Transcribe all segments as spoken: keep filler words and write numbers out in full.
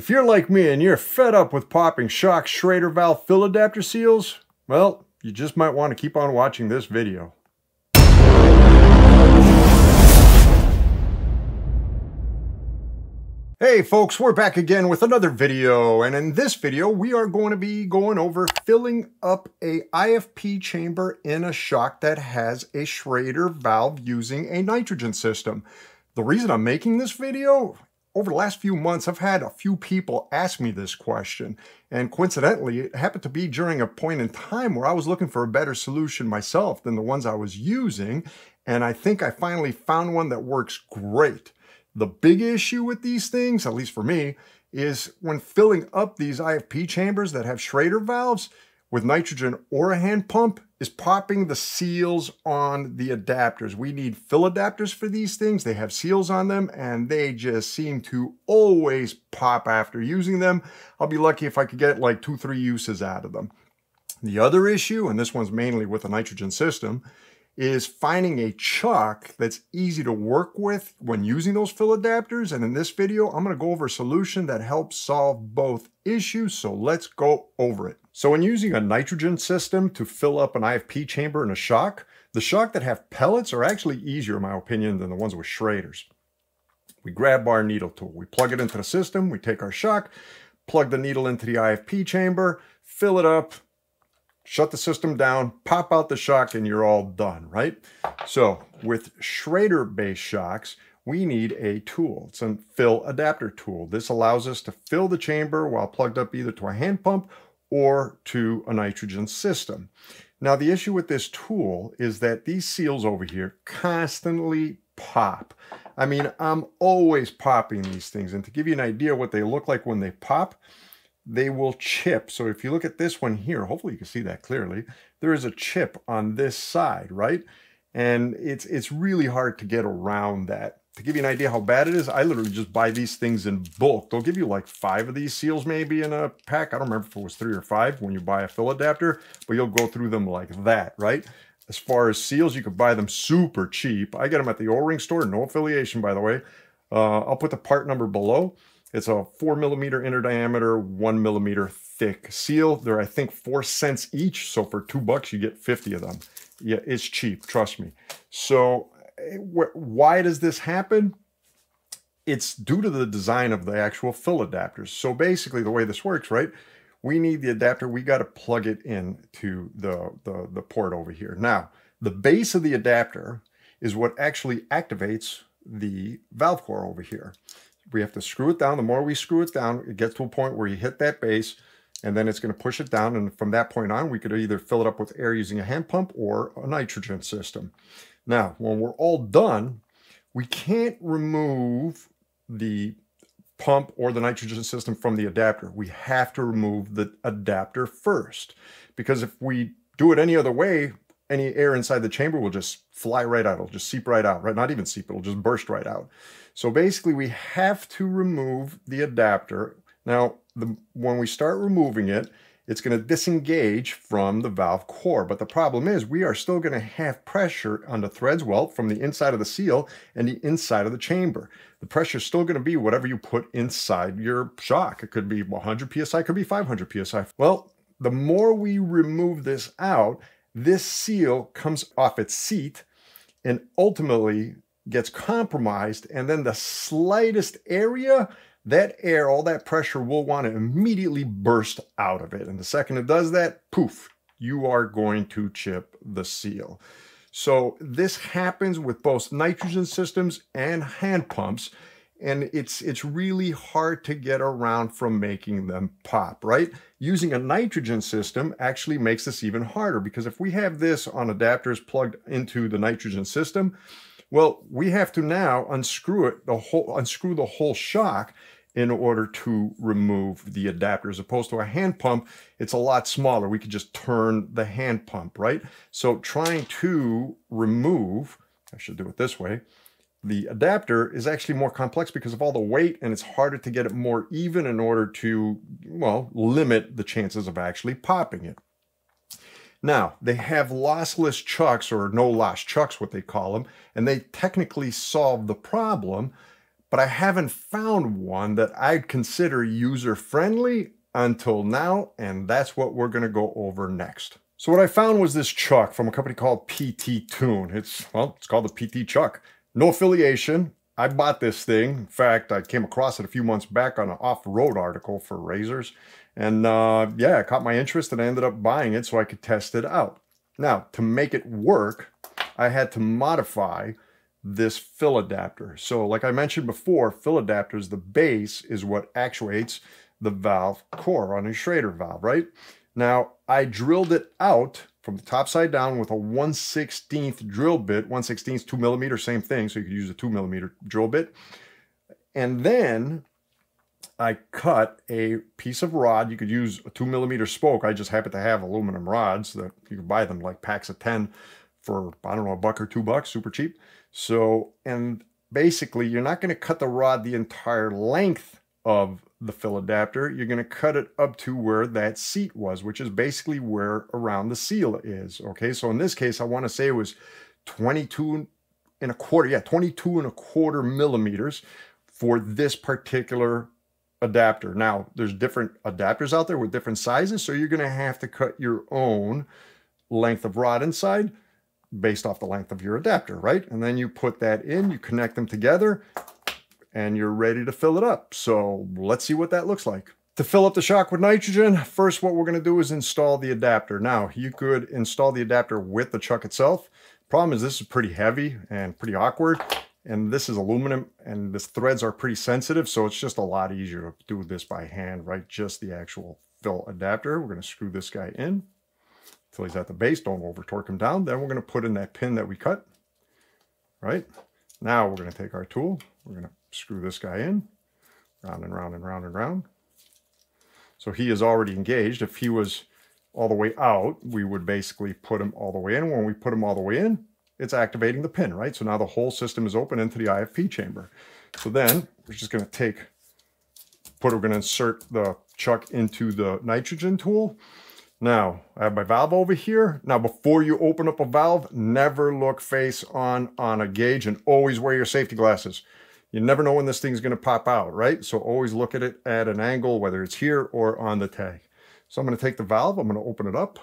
If you're like me and you're fed up with popping shock Schrader valve fill adapter seals, well, you just might want to keep on watching this video. Hey folks, we're back again with another video, and in this video we are going to be going over filling up a I F P chamber in a shock that has a Schrader valve using a nitrogen system. The reason I'm making this video, over the last few months I've had a few people ask me this question, and coincidentally it happened to be during a point in time where I was looking for a better solution myself than the ones I was using, and I think I finally found one that works great. The big issue with these things, at least for me, is when filling up these I F P chambers that have Schrader valves with nitrogen or a hand pump is popping the seals on the adapters. We need fill adapters for these things. They have seals on them and they just seem to always pop after using them. I'll be lucky if I could get like two, three uses out of them. The other issue, and this one's mainly with a nitrogen system, is finding a chuck that's easy to work with when using those fill adapters. And in this video, I'm going to go over a solution that helps solve both issues. So let's go over it. So in using a nitrogen system to fill up an I F P chamber in a shock, the shock that have pellets are actually easier in my opinion than the ones with Schraders. We grab our needle tool, we plug it into the system, we take our shock, plug the needle into the I F P chamber, fill it up, shut the system down, pop out the shock, and you're all done, right? So with Schrader-based shocks, we need a tool. It's a fill adapter tool. This allows us to fill the chamber while plugged up either to a hand pump or to a nitrogen system. Now, the issue with this tool is that these seals over here constantly pop. I mean, I'm always popping these things. And to give you an idea what they look like when they pop, they will chip. So if you look at this one here, hopefully you can see that clearly, there is a chip on this side, right? And it's, it's really hard to get around that. To give you an idea how bad it is, I literally just buy these things in bulk. They'll give you like five of these seals maybe in a pack. I don't remember if it was three or five when you buy a fill adapter, but you'll go through them like that, right? As far as seals, you could buy them super cheap. I get them at the O-Ring store, no affiliation by the way. Uh, I'll put the part number below. It's a four millimeter inner diameter, one millimeter thick seal. They're, I think, four cents each. So for two bucks, you get fifty of them. Yeah, it's cheap, trust me. So wh why does this happen? It's due to the design of the actual fill adapters. So basically the way this works, right? We need the adapter. We got to plug it in to the, the, the port over here. Now, the base of the adapter is what actually activates the valve core over here. We have to screw it down. The more we screw it down, it gets to a point where you hit that base and then it's going to push it down. And from that point on, we could either fill it up with air using a hand pump or a nitrogen system. Now, when we're all done, we can't remove the pump or the nitrogen system from the adapter. We have to remove the adapter first, because if we do it any other way, any air inside the chamber will just fly right out. It'll just seep right out, right? Not even seep, it'll just burst right out. So basically we have to remove the adapter. Now, the, when we start removing it, it's gonna disengage from the valve core. But the problem is we are still gonna have pressure on the threads welt from the inside of the seal and the inside of the chamber. The pressure is still gonna be whatever you put inside your shock. It could be one hundred P S I, it could be five hundred P S I. Well, the more we remove this out, this seal comes off its seat and ultimately gets compromised, and then the slightest area, that air, all that pressure will want to immediately burst out of it. And the second it does that, poof, you are going to chip the seal. So this happens with both nitrogen systems and hand pumps, and it's it's really hard to get around from making them pop, right? Using a nitrogen system actually makes this even harder, because if we have this on adapters plugged into the nitrogen system, well, we have to now unscrew it, the whole, unscrew the whole shock in order to remove the adapter. As opposed to a hand pump, it's a lot smaller. We could just turn the hand pump, right? So trying to remove, I should do it this way, the adapter is actually more complex because of all the weight, and it's harder to get it more even in order to, well, limit the chances of actually popping it. Now, they have lossless chucks, or no loss chucks, what they call them, and they technically solve the problem, but I haven't found one that I'd consider user-friendly until now, and that's what we're gonna go over next. So what I found was this chuck from a company called P T Tune. It's, well, it's called the P T Chuck. No affiliation. I bought this thing. In fact, I came across it a few months back on an off-road article for razors. And uh, yeah, it caught my interest and I ended up buying it so I could test it out. Now, to make it work, I had to modify this fill adapter. So like I mentioned before, fill adapters, the base is what actuates the valve core on a Schrader valve, right? Now, I drilled it out from the top side down with a one sixteenth drill bit. one sixteenth, two millimeter, same thing. So you could use a two millimeter drill bit. And then I cut a piece of rod. You could use a two millimeter spoke. I just happen to have aluminum rods that you can buy them like packs of ten for, I don't know, a buck or two bucks, super cheap. So, and basically you're not going to cut the rod the entire length of the fill adapter. You're going to cut it up to where that seat was, which is basically where around the seal is. Okay. So in this case, I want to say it was twenty-two and a quarter. Yeah. twenty-two and a quarter millimeters for this particular adapter. Now there's different adapters out there with different sizes. So you're going to have to cut your own length of rod inside based off the length of your adapter. Right. And then you put that in, you connect them together, and you're ready to fill it up. So let's see what that looks like. To fill up the shock with nitrogen, first what we're gonna do is install the adapter. Now, you could install the adapter with the chuck itself. Problem is this is pretty heavy and pretty awkward, and this is aluminum, and the threads are pretty sensitive, so it's just a lot easier to do this by hand, right? Just the actual fill adapter. We're gonna screw this guy in until he's at the base. Don't over torque him down. Then we're gonna put in that pin that we cut, right? Now we're gonna take our tool, we're gonna screw this guy in, round and round and round and round. So he is already engaged. If he was all the way out, we would basically put him all the way in. When we put him all the way in, it's activating the pin, right? So now the whole system is open into the I F P chamber. So then we're just gonna take, put, we're gonna insert the chuck into the nitrogen tool. Now, I have my valve over here. Now, before you open up a valve, never look face on on a gauge and always wear your safety glasses. You never know when this thing's gonna pop out, right? So always look at it at an angle, whether it's here or on the tag. So I'm gonna take the valve, I'm gonna open it up.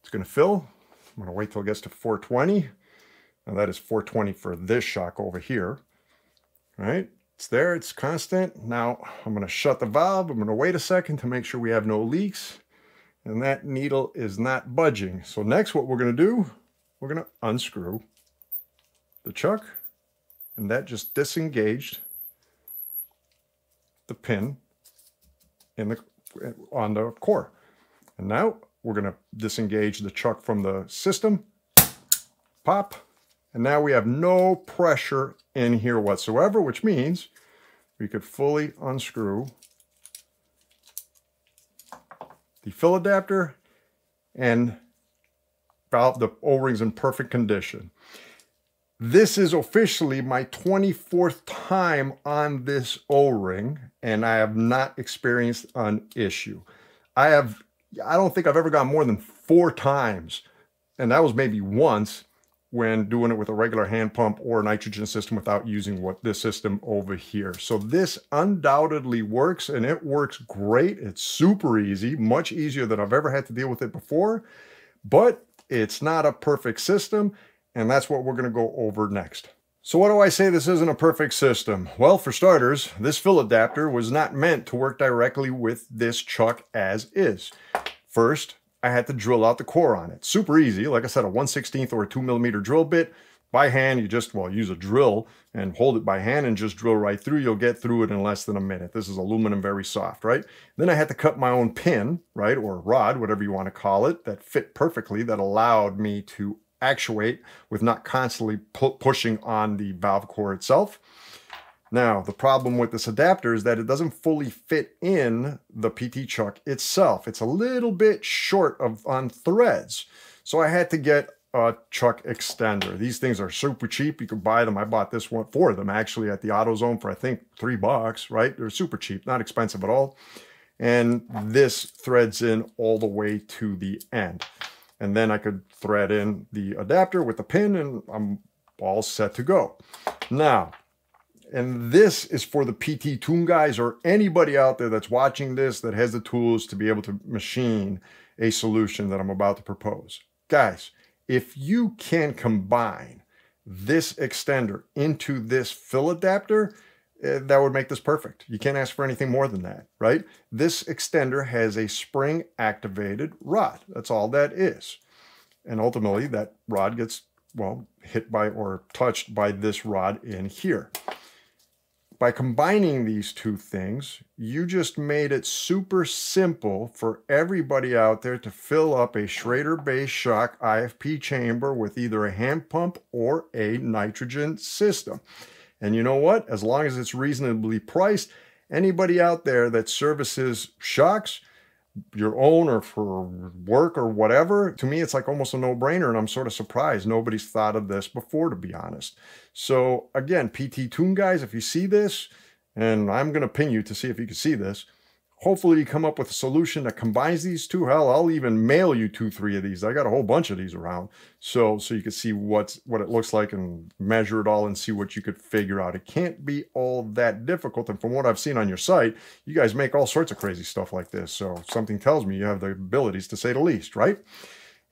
It's gonna fill. I'm gonna wait till it gets to four twenty. Now that is four twenty for this shock over here, right? It's there, it's constant. Now I'm gonna shut the valve. I'm gonna wait a second to make sure we have no leaks. And that needle is not budging. So next what we're gonna do, we're gonna unscrew the chuck. And that just disengaged the pin in the, on the core. And now we're gonna disengage the chuck from the system, pop, and now we have no pressure in here whatsoever, which means we could fully unscrew the fill adapter and valve the O-rings in perfect condition. This is officially my twenty-fourth time on this O-ring, and I have not experienced an issue. I have, I don't think I've ever gone more than four times, and that was maybe once when doing it with a regular hand pump or a nitrogen system without using what this system over here. So this undoubtedly works, and it works great. It's super easy, much easier than I've ever had to deal with it before, but it's not a perfect system. And that's what we're gonna go over next. So what do I say this isn't a perfect system? Well, for starters, this fill adapter was not meant to work directly with this chuck as is. First, I had to drill out the core on it. Super easy, like I said, a one sixteenth or a two millimeter drill bit. By hand, you just, well, use a drill and hold it by hand and just drill right through. You'll get through it in less than a minute. This is aluminum, very soft, right? Then I had to cut my own pin, right? Or rod, whatever you wanna call it, that fit perfectly, that allowed me to actuate with not constantly pu pushing on the valve core itself. Now, the problem with this adapter is that it doesn't fully fit in the P T chuck itself. It's a little bit short of on threads. So I had to get a chuck extender. These things are super cheap. You can buy them. I bought this one for them actually at the AutoZone for I think three bucks, right? They're super cheap, not expensive at all. And this threads in all the way to the end. And then I could thread in the adapter with the pin and I'm all set to go. Now, And this is for the P T Tune guys or anybody out there that's watching this that has the tools to be able to machine a solution that I'm about to propose. Guys, if you can combine this extender into this fill adapter, that would make this perfect. You can't ask for anything more than that, right? This extender has a spring activated rod. That's all that is. And ultimately that rod gets, well, hit by or touched by this rod in here. By combining these two things, you just made it super simple for everybody out there to fill up a Schrader-based shock I F P chamber with either a hand pump or a nitrogen system. And you know what? As long as it's reasonably priced, anybody out there that services shocks, your own or for work or whatever, to me, it's like almost a no-brainer, and I'm sort of surprised nobody's thought of this before, to be honest. So again, P T Tune guys, if you see this, and I'm going to pin you to see if you can see this, hopefully you come up with a solution that combines these two. Hell, I'll even mail you two, three of these. I got a whole bunch of these around. So, so you can see what's, what it looks like and measure it all and see what you could figure out. It can't be all that difficult. And from what I've seen on your site, you guys make all sorts of crazy stuff like this. So something tells me you have the abilities, to say the least, right?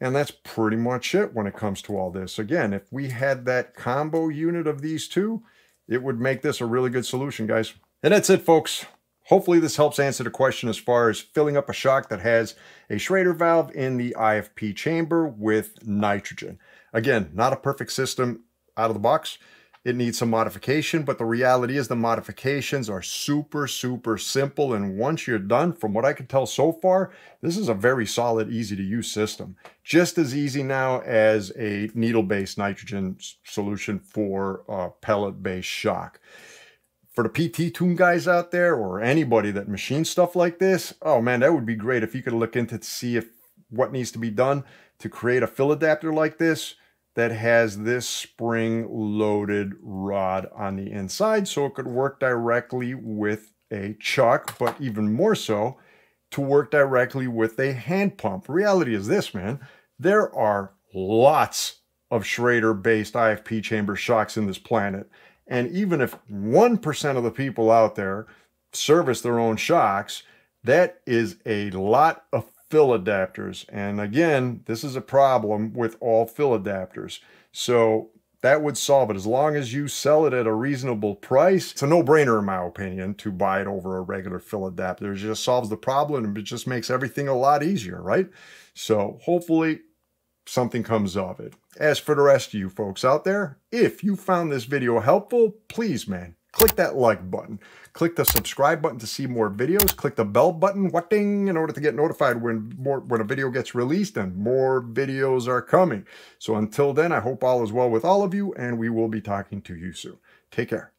And that's pretty much it when it comes to all this. Again, if we had that combo unit of these two, it would make this a really good solution, guys. And that's it, folks. Hopefully this helps answer the question as far as filling up a shock that has a Schrader valve in the I F P chamber with nitrogen. Again, not a perfect system out of the box. It needs some modification, but the reality is the modifications are super, super simple. And once you're done, from what I can tell so far, this is a very solid, easy to use system. Just as easy now as a needle-based nitrogen solution for a pellet-based shock. For the P T Tune guys out there, or anybody that machines stuff like this, oh man, that would be great if you could look into to see if what needs to be done to create a fill adapter like this that has this spring-loaded rod on the inside, so it could work directly with a chuck, but even more so, to work directly with a hand pump. Reality is this, man, there are lots of Schrader-based I F P chamber shocks in this planet. And even if one percent of the people out there service their own shocks, that is a lot of fill adapters. And again, this is a problem with all fill adapters. So that would solve it. As long as you sell it at a reasonable price, it's a no-brainer in my opinion to buy it over a regular fill adapter. It just solves the problem and it just makes everything a lot easier, right? So hopefully something comes of it. As for the rest of you folks out there, if you found this video helpful, please, man, click that like button. Click the subscribe button to see more videos. Click the bell button, what ding, in order to get notified when, more, when a video gets released, and more videos are coming. So until then, I hope all is well with all of you, and we will be talking to you soon. Take care.